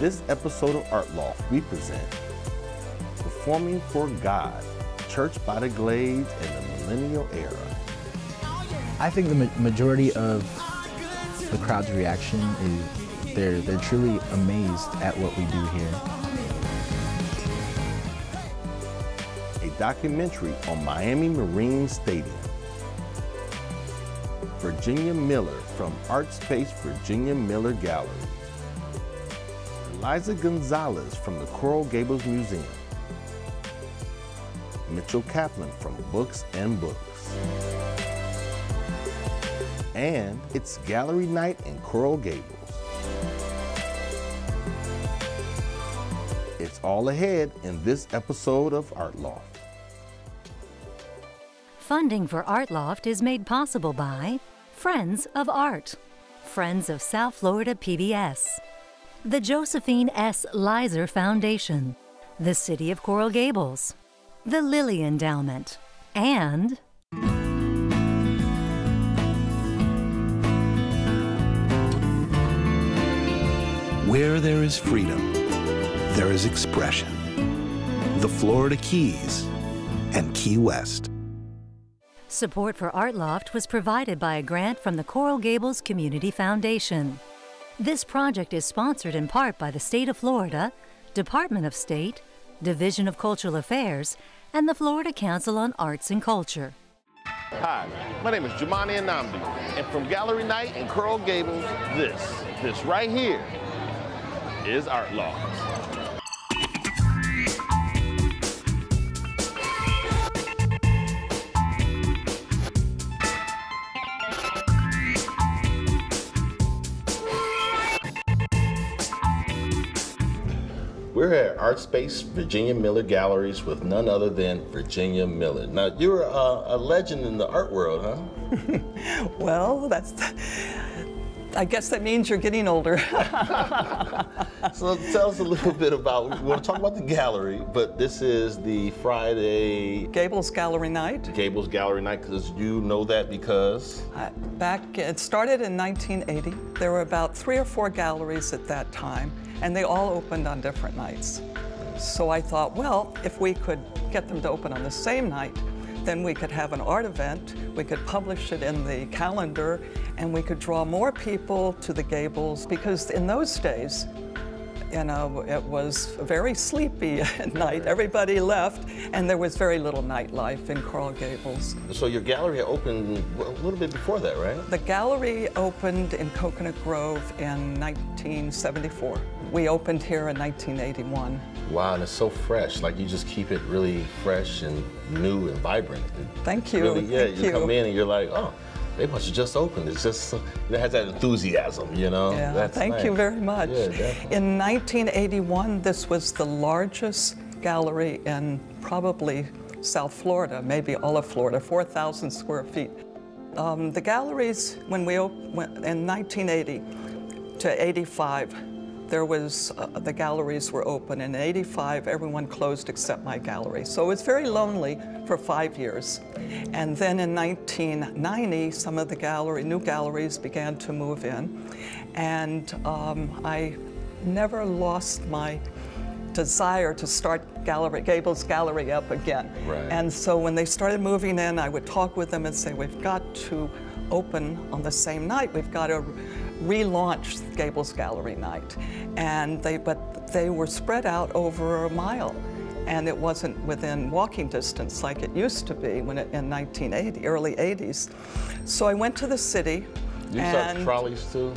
This episode of Art Loft, we present Performing for God, Church by the Glades and the Millennial Era. I think the majority of the crowd's reaction is they're truly amazed at what we do here. A documentary on Miami Marine Stadium. Virginia Miller from Art Space Virginia Miller Gallery. Eliza Gonzalez from the Coral Gables Museum. Mitchell Kaplan from Books and Books. And it's gallery night in Coral Gables. It's all ahead in this episode of Art Loft. Funding for Art Loft is made possible by Friends of Art, Friends of South Florida PBS, the Josephine S. Lizer Foundation, the City of Coral Gables, the Lilly Endowment, and where there is freedom, there is expression. The Florida Keys and Key West. Support for Art Loft was provided by a grant from the Coral Gables Community Foundation. This project is sponsored in part by the State of Florida, Department of State, Division of Cultural Affairs, and the Florida Council on Arts and Culture. Hi, my name is Jumaane N'Namdi, and from Gallery Night in Coral Gables, this right here is Art Loft. We're at Art Space Virginia Miller Galleries with none other than Virginia Miller. Now, you're a legend in the art world, huh? Well, I guess that means you're getting older. So tell us a little bit about, we want to talk about the gallery, but this is the Friday... Gables Gallery Night. Gables Gallery Night, because you know that because? It started in 1980. There were about 3 or 4 galleries at that time, and they all opened on different nights. So I thought, well, if we could get them to open on the same night, then we could have an art event, we could publish it in the calendar, and we could draw more people to the Gables, because in those days, you know, it was very sleepy at night. Everybody left, and there was very little nightlife in Coral Gables. So your gallery opened a little bit before that, right? The gallery opened in Coconut Grove in 1974. We opened here in 1981. Wow, and it's so fresh. Like, you just keep it really fresh and new and vibrant. Thank you. Really, yeah, you come in and you're like, oh, they must have just opened. It's just, it has that enthusiasm, you know? Yeah, that's thank you very much. Yeah, in 1981, this was the largest gallery in probably South Florida, maybe all of Florida, 4,000 square feet. The galleries, when we opened in 1980 to 85, there was, the galleries were open. In 85, everyone closed except my gallery. So it was very lonely for 5 years. And then in 1990, some of the new galleries began to move in. And I never lost my desire to start Gables Gallery up again. Right. And so when they started moving in, I would talk with them and say, we've got to open on the same night. We've got to relaunched Gables Gallery Night, and they were spread out over a mile, and it wasn't within walking distance like it used to be when in 1980, early 80s. So I went to the city. You saw trolleys too?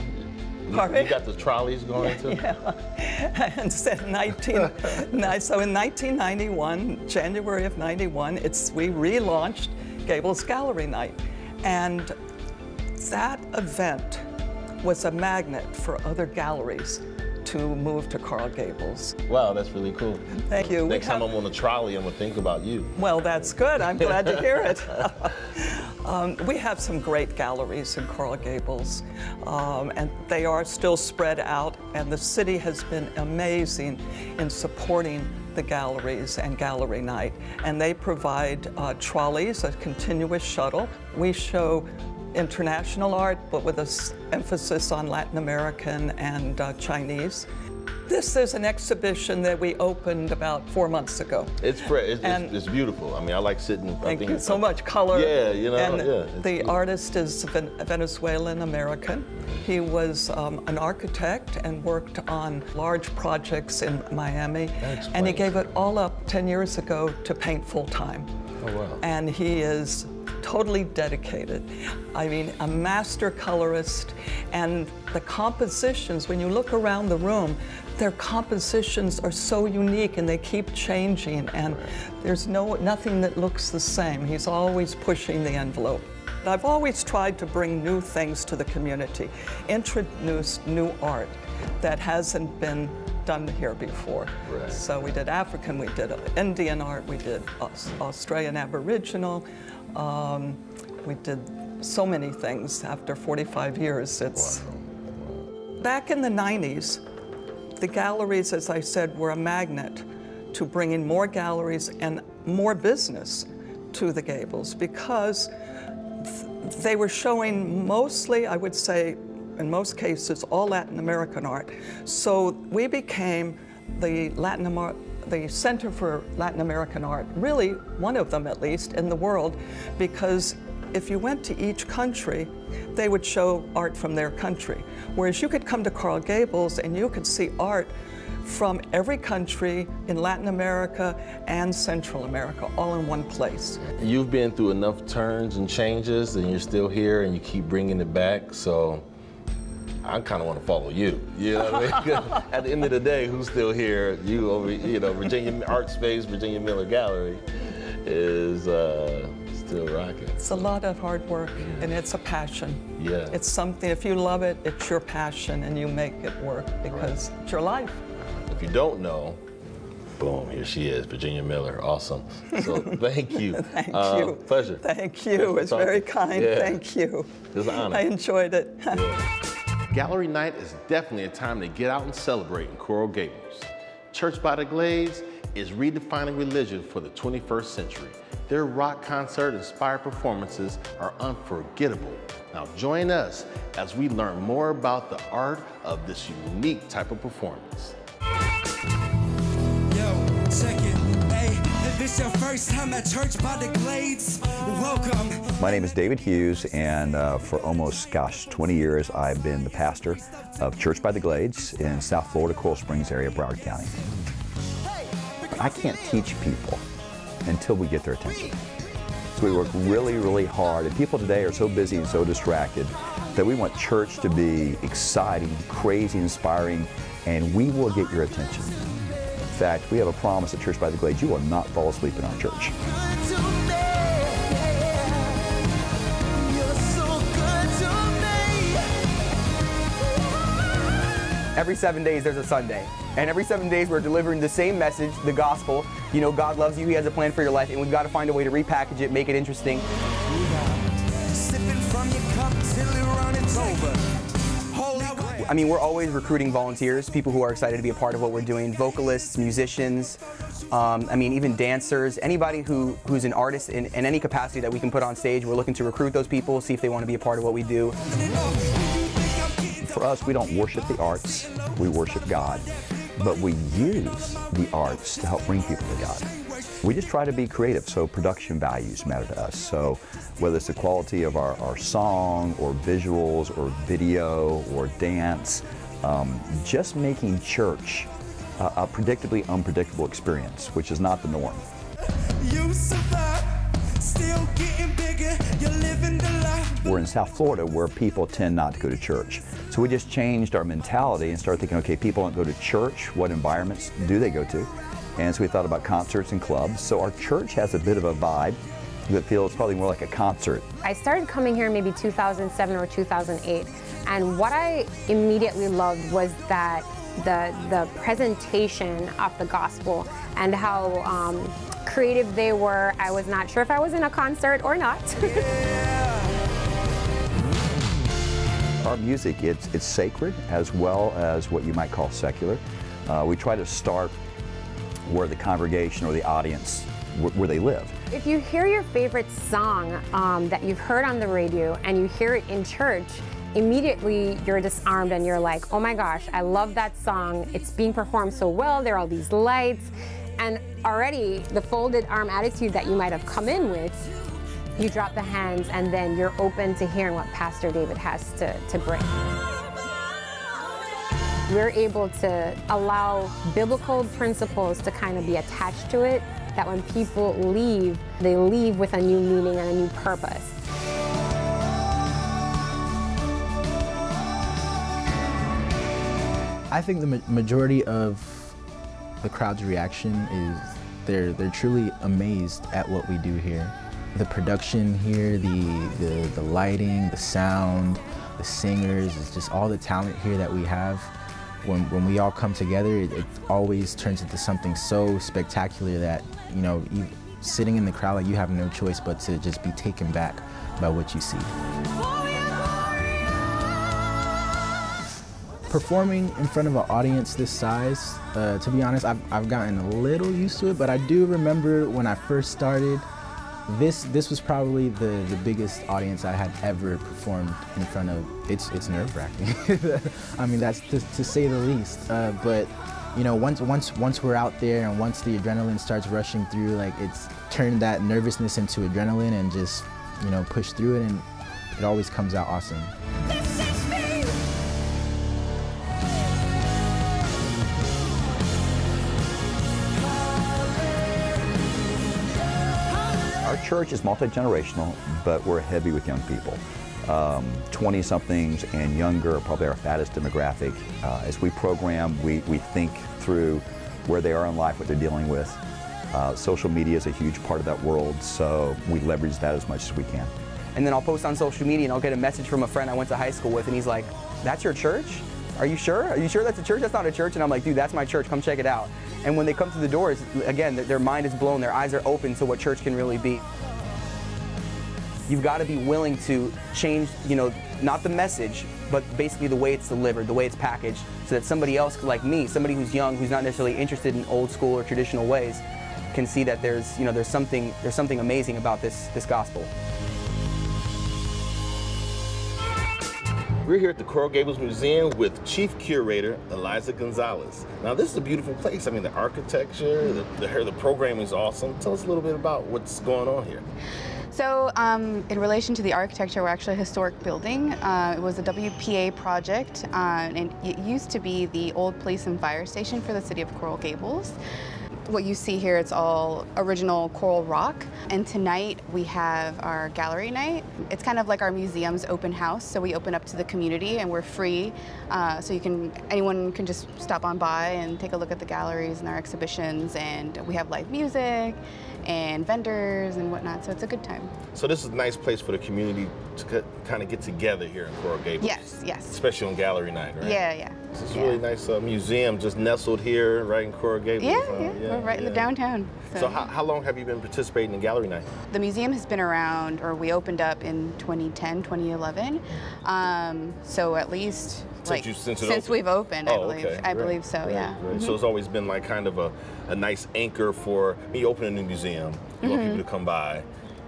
You got the trolleys going too? Yeah. And said 19 so in 1991, January of 91, we relaunched Gables Gallery Night, and that event was a magnet for other galleries to move to Coral Gables. Wow, that's really cool. Thank you. Next time I'm on a trolley, I'm gonna think about you. Well, that's good. I'm glad to hear it. We have some great galleries in Coral Gables, and they are still spread out, and the city has been amazing in supporting the galleries and gallery night. And they provide trolleys, a continuous shuttle. We show international art, but with an emphasis on Latin American and Chinese. This is an exhibition that we opened about 4 months ago. It's beautiful. I mean, I like sitting. Thank you so much. Color. Yeah, you know. And yeah, the artist is Venezuelan-American. He was an architect and worked on large projects in Miami. And he gave it all up 10 years ago to paint full-time. Oh, wow. And he is totally dedicated. I mean, a master colorist, and the compositions, when you look around the room, their compositions are so unique and they keep changing, and there's nothing that looks the same. He's always pushing the envelope. I've always tried to bring new things to the community, introduce new art that hasn't been done here before. Right. So we did African, we did Indian art, we did Australian Aboriginal, we did so many things after 45 years. Back in the 90s, the galleries, as I said, were a magnet to bringing more galleries and more business to the Gables, because they were showing mostly, I would say, in most cases, all Latin American art. So we became the Center for Latin American Art, really one of them at least in the world, because if you went to each country, they would show art from their country. Whereas you could come to Coral Gables and you could see art from every country in Latin America and Central America, all in one place. You've been through enough turns and changes, and you're still here and you keep bringing it back, so I kind of want to follow you. You know what I mean? At the end of the day, who's still here? You over, you know, Virginia Art Space, Virginia Miller Gallery is still rocking. It's a lot of hard work, and it's a passion. Yeah. It's something, if you love it, it's your passion, and you make it work because it's your life. If you don't know, boom, here she is, Virginia Miller. Awesome. So thank you. Thank you. Pleasure. Thank you. It's very kind. Yeah. Thank you. It was an honor. I enjoyed it. Gallery night is definitely a time to get out and celebrate in Coral Gables. Church by the Glades is redefining religion for the 21st century. Their rock concert-inspired performances are unforgettable. Now join us as we learn more about the art of this unique type of performance. Yo, check it. This your first time at Church by the Glades, welcome. My name is David Hughes, and for almost, gosh, 20 years, I've been the pastor of Church by the Glades in South Florida, Coral Springs area of Broward County. I can't teach people until we get their attention. So we work really, really hard, and people today are so busy and so distracted that we want church to be exciting, crazy, inspiring, and we will get your attention. In fact, we have a promise at Church by the Glades, you will not fall asleep in our church. Every 7 days there's a Sunday, and every 7 days we're delivering the same message, the gospel. You know, God loves you, He has a plan for your life, and we've got to find a way to repackage it, make it interesting. I mean, we're always recruiting volunteers, people who are excited to be a part of what we're doing, vocalists, musicians, I mean, even dancers, anybody who's an artist in any capacity that we can put on stage. We're looking to recruit those people, see if they want to be a part of what we do. For us, we don't worship the arts, we worship God, but we use the arts to help bring people to God. We just try to be creative, so production values matter to us. So whether it's the quality of our song or visuals or video or dance, just making church a predictably unpredictable experience, which is not the norm. You survive, still getting bigger, you're living the life. We're in South Florida where people tend not to go to church. So we just changed our mentality and started thinking, okay, people don't go to church, what environments do they go to? And so we thought about concerts and clubs. So our church has a bit of a vibe that feels probably more like a concert. I started coming here in maybe 2007 or 2008, and what I immediately loved was that the presentation of the gospel and how creative they were. I was not sure if I was in a concert or not. Our music, it's sacred as well as what you might call secular. We try to start where the congregation or the audience, where they live. If you hear your favorite song that you've heard on the radio and you hear it in church, immediately you're disarmed and you're like, oh my gosh, I love that song. It's being performed so well. There are all these lights. And already the folded arm attitude that you might have come in with, you drop the hands and then you're open to hearing what Pastor David has to bring. We're able to allow biblical principles to kind of be attached to it, that when people leave, they leave with a new meaning and a new purpose. I think the majority of the crowd's reaction is they're truly amazed at what we do here. The production here, the lighting, the sound, the singers, it's just all the talent here that we have. When we all come together, it always turns into something so spectacular that, you know, sitting in the crowd, like, you have no choice but to just be taken back by what you see. Performing in front of an audience this size, to be honest, I've gotten a little used to it, but I do remember when I first started, this was probably the biggest audience I had ever performed in front of. It's nerve-wracking. I mean, that's to say the least. But you know, once we're out there and once the adrenaline starts rushing through, like, it's turned that nervousness into adrenaline and just, you know, push through it, and it always comes out awesome. Church is multi-generational, but we're heavy with young people. 20-somethings and younger are probably our fattest demographic. As we program, we think through where they are in life, what they're dealing with. Social media is a huge part of that world, so we leverage that as much as we can. And then I'll post on social media and I'll get a message from a friend I went to high school with, and he's like, "That's your church? Are you sure? Are you sure that's a church? That's not a church." And I'm like, "Dude, that's my church. Come check it out." And when they come through the doors, again, their mind is blown. Their eyes are open to what church can really be. You've got to be willing to change, you know, not the message, but basically the way it's delivered, the way it's packaged, so that somebody else like me, somebody who's young, who's not necessarily interested in old school or traditional ways, can see that there's, you know, there's something amazing about this gospel. We're here at the Coral Gables Museum with Chief Curator Eliza Gonzalez. Now, this is a beautiful place. I mean, the architecture, the programming is awesome. Tell us a little bit about what's going on here. So, in relation to the architecture, we're actually a historic building. It was a WPA project, and it used to be the old police and fire station for the city of Coral Gables. What you see here, it's all original coral rock. And tonight we have our gallery night. It's kind of like our museum's open house, so we open up to the community and we're free. So anyone can just stop on by and take a look at the galleries and our exhibitions. And we have live music and vendors and whatnot, so it's a good time. So this is a nice place for the community to kind of get together here in Coral Gables. Yes, yes. Especially on gallery night, right? Yeah, yeah. So it's a really nice museum just nestled here right in Coral Gables. Yeah, yeah. We're right in the downtown. So how long have you been participating in gallery night? The museum has been around, or we opened up in 2010, 2011. So at least since we've opened, I believe. Okay. I believe so, yeah. Right. So it's always been like kind of a nice anchor for me opening a new museum, you want people to come by.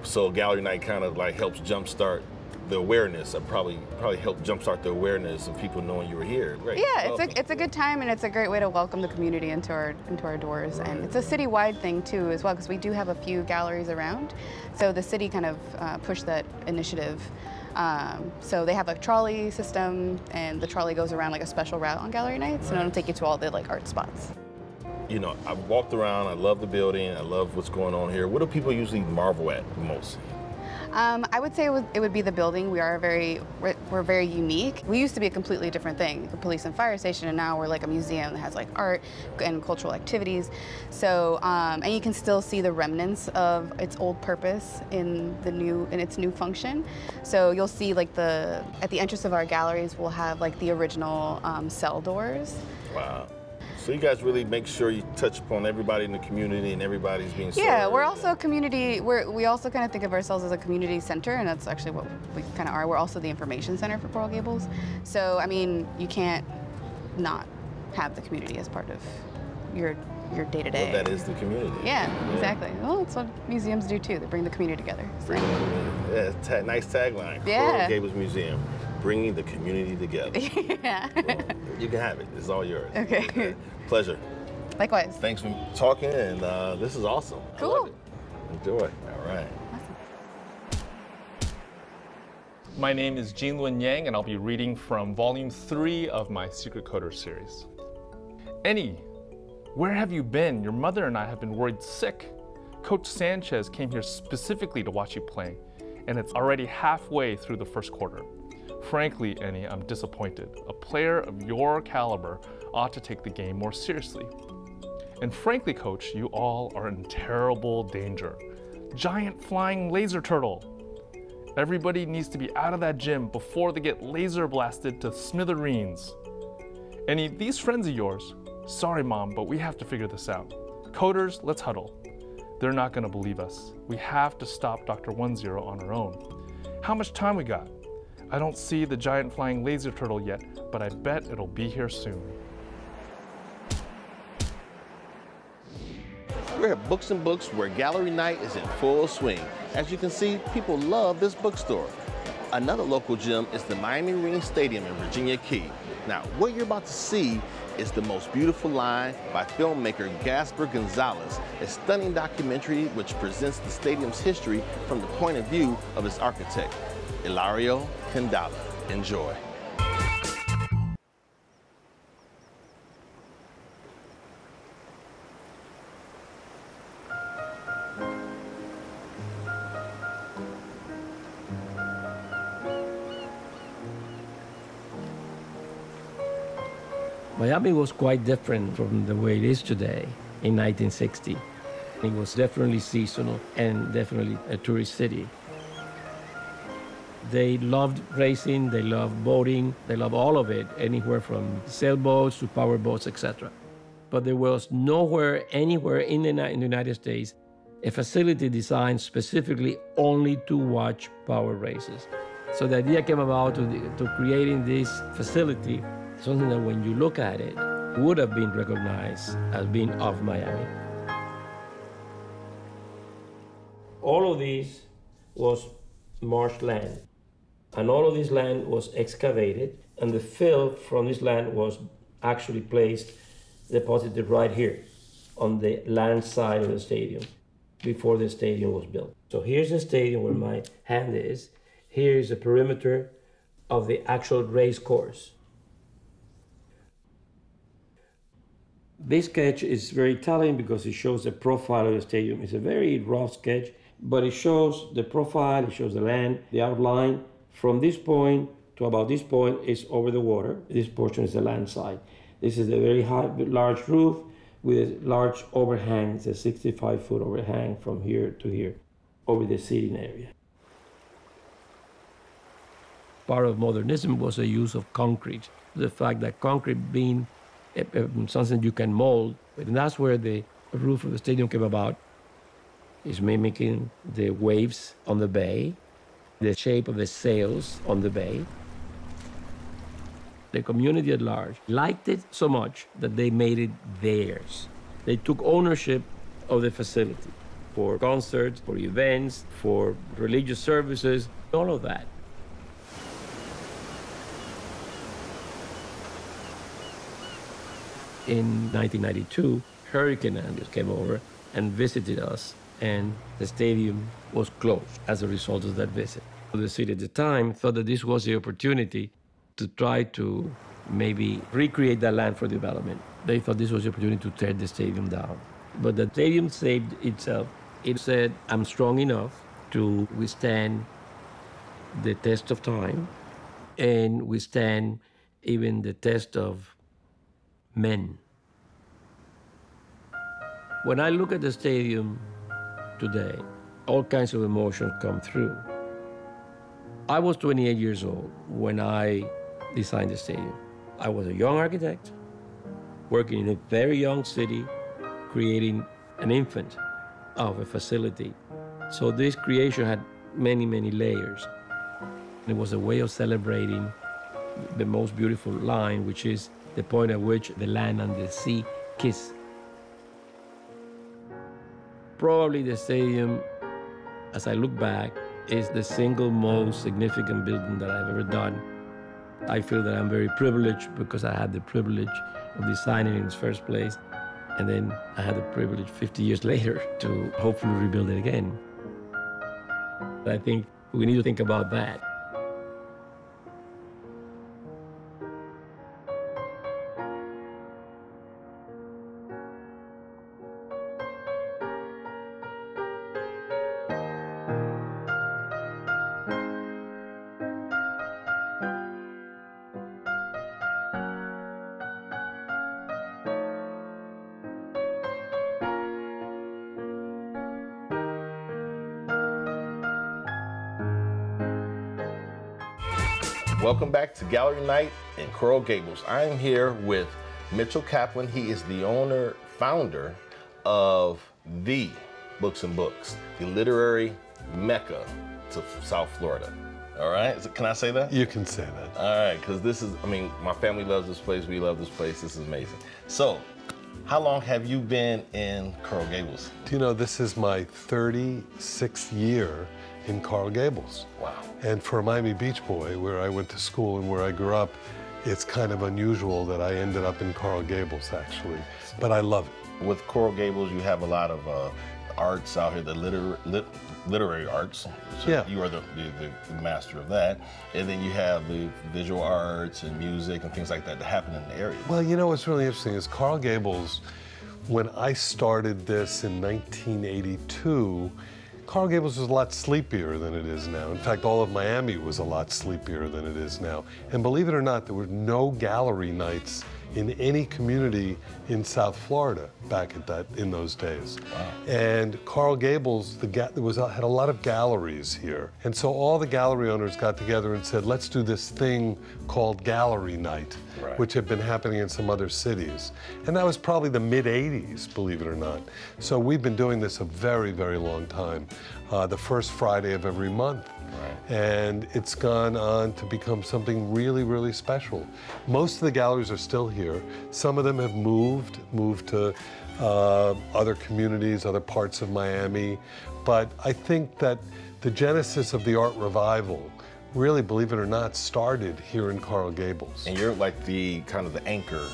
So gallery night kind of like helps jumpstart the awareness. Probably helped jumpstart the awareness of people knowing you were here. Great. Yeah, it's a good time, and it's a great way to welcome the community into our doors. Right. And it's a citywide thing too, as well, because we do have a few galleries around. So the city kind of pushed that initiative. So they have a trolley system, and the trolley goes around like a special route on gallery nights, and it'll take you to all the like art spots. You know, I've walked around. I love the building. I love what's going on here. What do people usually marvel at most? I would say it would be the building. We're very unique. We used to be a completely different thing, a police and fire station, and now we're like a museum that has like art and cultural activities. So, and you can still see the remnants of its old purpose in its new function. So you'll see like at the entrance of our galleries, we'll have like the original cell doors. Wow. So you guys really make sure you touch upon everybody in the community and everybody's being served. Yeah, we're also a community. We also kind of think of ourselves as a community center, and that's actually what we kind of are. We're also the information center for Coral Gables. So, I mean, you can't not have the community as part of your day-to-day. Well, that is the community. Yeah, yeah, exactly. Well, that's what museums do, too. They bring the community together. So. Yeah, nice tagline, Coral Gables Museum. bringing the community together. Yeah. Well, you can have it. It's all yours. Okay. Pleasure. Likewise. Thanks for talking, and this is awesome. Cool. I love it. Enjoy. All right. Awesome. My name is Jean Jinlun Yang, and I'll be reading from Volume 3 of my Secret Coder series. Annie, where have you been? Your mother and I have been worried sick. Coach Sanchez came here specifically to watch you play, and it's already halfway through the first quarter. Frankly, Annie, I'm disappointed. A player of your caliber ought to take the game more seriously. And frankly, Coach, you all are in terrible danger. Giant flying laser turtle. Everybody needs to be out of that gym before they get laser blasted to smithereens. Annie, these friends of yours, sorry, Mom, but we have to figure this out. Coders, let's huddle. They're not gonna believe us. We have to stop Dr. 10 on our own. How much time we got? I don't see the giant flying laser turtle yet, but I bet it'll be here soon. We're at Books and Books, where gallery night is in full swing. As you can see, people love this bookstore. Another local gem is the Miami Marine Stadium in Virginia Key. Now, what you're about to see is the most beautiful line by filmmaker Gaspar Gonzalez, a stunning documentary which presents the stadium's history from the point of view of its architect, Hilario. Enjoy. Miami was quite different from the way it is today in 1960. It was definitely seasonal and definitely a tourist city. They loved racing, they loved boating, they loved all of it, anywhere from sailboats to power boats, etc. But there was nowhere, anywhere in the United States, a facility designed specifically only to watch power races. So the idea came about to creating this facility, something that when you look at it, would have been recognized as being of Miami. All of this was marshland. And all of this land was excavated, and the fill from this land was actually placed, deposited right here on the land side of the stadium before the stadium was built. So here's the stadium where my hand is. Here is the perimeter of the actual race course. This sketch is very telling because it shows the profile of the stadium. It's a very rough sketch, but it shows the profile, it shows the land, the outline. From this point to about this point is over the water. This portion is the land side. This is a very high, large roof with a large overhang. It's a 65-foot overhang from here to here, over the seating area. Part of modernism was the use of concrete. The fact that concrete being something you can mold, and that's where the roof of the stadium came about. It's mimicking the waves on the bay, the shape of the sails on the bay. The community at large liked it so much that they made it theirs. They took ownership of the facility for concerts, for events, for religious services, all of that. In 1992, Hurricane Andrew came over and visited us, and the stadium was closed as a result of that visit. The city at the time thought that this was the opportunity to try to maybe recreate that land for development. They thought this was the opportunity to tear the stadium down. But the stadium saved itself. It said, I'm strong enough to withstand the test of time and withstand even the test of men. When I look at the stadium today, all kinds of emotions come through. I was 28 years old when I designed the stadium. I was a young architect, working in a very young city, creating an infant of a facility. So this creation had many, many layers. It was a way of celebrating the most beautiful line, which is the point at which the land and the sea kiss. Probably the stadium, as I look back, is the single most significant building that I've ever done. I feel that I'm very privileged because I had the privilege of designing in the first place, and then I had the privilege 50 years later to hopefully rebuild it again. I think we need to think about that. Welcome back to Gallery Night in Coral Gables. I am here with Mitchell Kaplan. He is the owner, founder of the Books and Books, the literary mecca to South Florida. All right, can I say that? You can say that. All right, because this is, I mean, my family loves this place. We love this place. This is amazing. So, how long have you been in Coral Gables? Do you know, this is my 36th year in Coral Gables. Wow. And for a Miami Beach boy, where I went to school and where I grew up, it's kind of unusual that I ended up in Coral Gables, actually. But I love it. With Coral Gables, you have a lot of arts out here, the literary arts. So yeah. You are the master of that. And then you have the visual arts and music and things like that that happen in the area. Well, you know, what's really interesting is Coral Gables, when I started this in 1982, Coral Gables was a lot sleepier than it is now. In fact, all of Miami was a lot sleepier than it is now. And believe it or not, there were no gallery nights in any community in South Florida back at that in those days. Wow. And Coral Gables had a lot of galleries here. And so all the gallery owners got together and said, let's do this thing called gallery night, right, which had been happening in some other cities. And that was probably the mid-'80s, believe it or not. So we've been doing this a very, very long time, the first Friday of every month. Right. And it's gone on to become something really, really special. Most of the galleries are still here. Some of them have moved to other communities, other parts of Miami. But I think that the genesis of the art revival really, believe it or not, started here in Coral Gables. And you're like the kind of the anchor.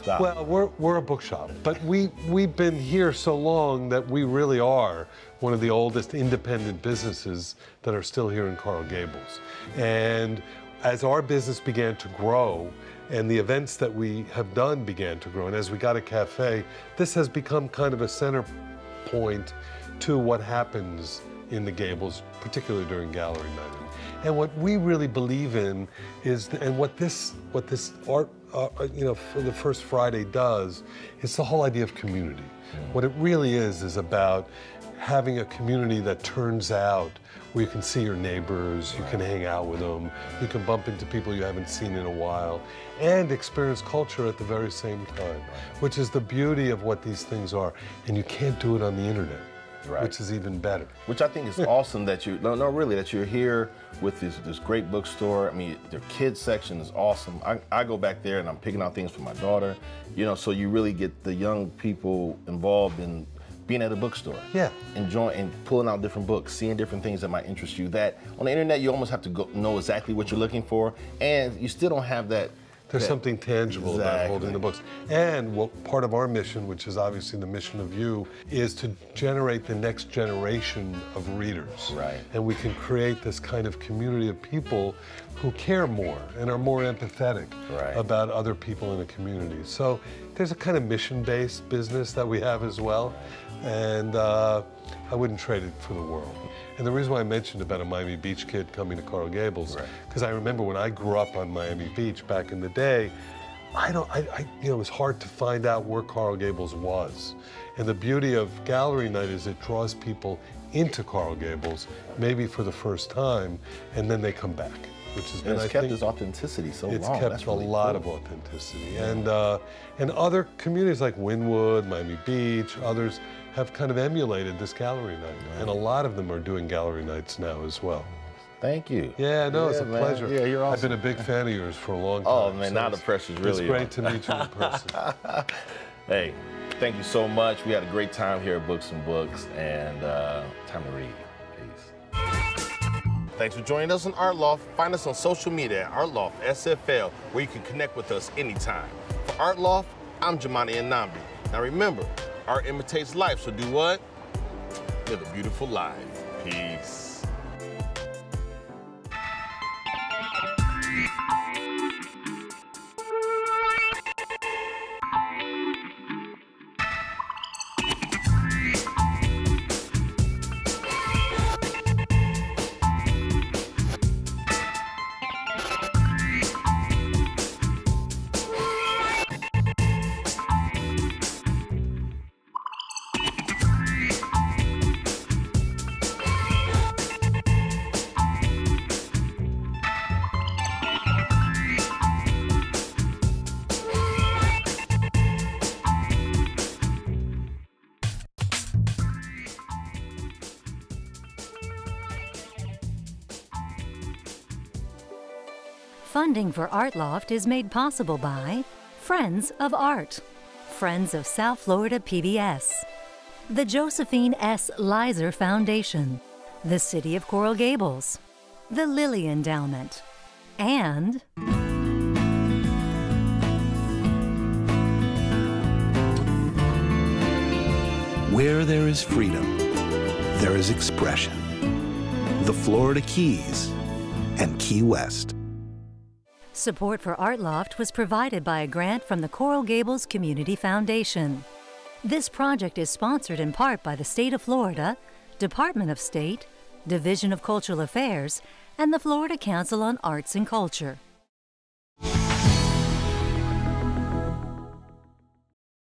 Stop. Well, we're a bookshop, but we've been here so long that we really are one of the oldest independent businesses that are still here in Coral Gables. And as our business began to grow and the events that we have done began to grow, and as we got a cafe, this has become kind of a center point to what happens in the Gables, particularly during gallery night. And what we really believe in is, and what this art, you know, for the First Friday does, is the whole idea of community. Mm-hmm. What it really is about having a community that turns out where you can see your neighbors, you can hang out with them, you can bump into people you haven't seen in a while, and experience culture at the very same time, which is the beauty of what these things are. And you can't do it on the internet. Right. Which is even better. Which I think is awesome that you, really, that you're here with this great bookstore. I mean, their kids section is awesome. I go back there and I'm picking out things for my daughter, you know, so you really get the young people involved in being at a bookstore. Yeah. Enjoying and pulling out different books, seeing different things that might interest you. That on the internet, you almost have to go, know exactly what you're looking for, and you still don't have that. There's something tangible about holding the books. And what part of our mission, which is obviously the mission of you, is to generate the next generation of readers. Right. And we can create this kind of community of people who care more and are more empathetic about other people in the community. So there's a kind of mission-based business that we have as well. And I wouldn't trade it for the world. And the reason why I mentioned about a Miami Beach kid coming to Coral Gables, because I remember when I grew up on Miami Beach back in the day, you know, it was hard to find out where Coral Gables was. And the beauty of gallery night is it draws people into Coral Gables, maybe for the first time, and then they come back, which has been, it's kept its authenticity so long. It's kept a lot of authenticity. And other communities like Wynwood, Miami Beach, others have kind of emulated this gallery night. And a lot of them are doing gallery nights now as well. Thank you. Yeah, no, it's a pleasure. Yeah, you're awesome. I've been a big fan of yours for a long time. Oh, man, now the pressure's really on. It's great to meet you in person. Hey, thank you so much. We had a great time here at Books and Books, and time to read. Thanks for joining us on Art Loft. Find us on social media at Art Loft SFL, where you can connect with us anytime. For Art Loft, I'm Jumaane N'Namdi. Now remember, art imitates life, so do what? Live a beautiful life. Peace. Funding for Art Loft is made possible by Friends of Art, Friends of South Florida PBS, the Josephine S. Lizer Foundation, the City of Coral Gables, the Lilly Endowment, and where there is freedom, there is expression. The Florida Keys and Key West. Support for Art Loft was provided by a grant from the Coral Gables Community Foundation. This project is sponsored in part by the State of Florida, Department of State, Division of Cultural Affairs, and the Florida Council on Arts and Culture.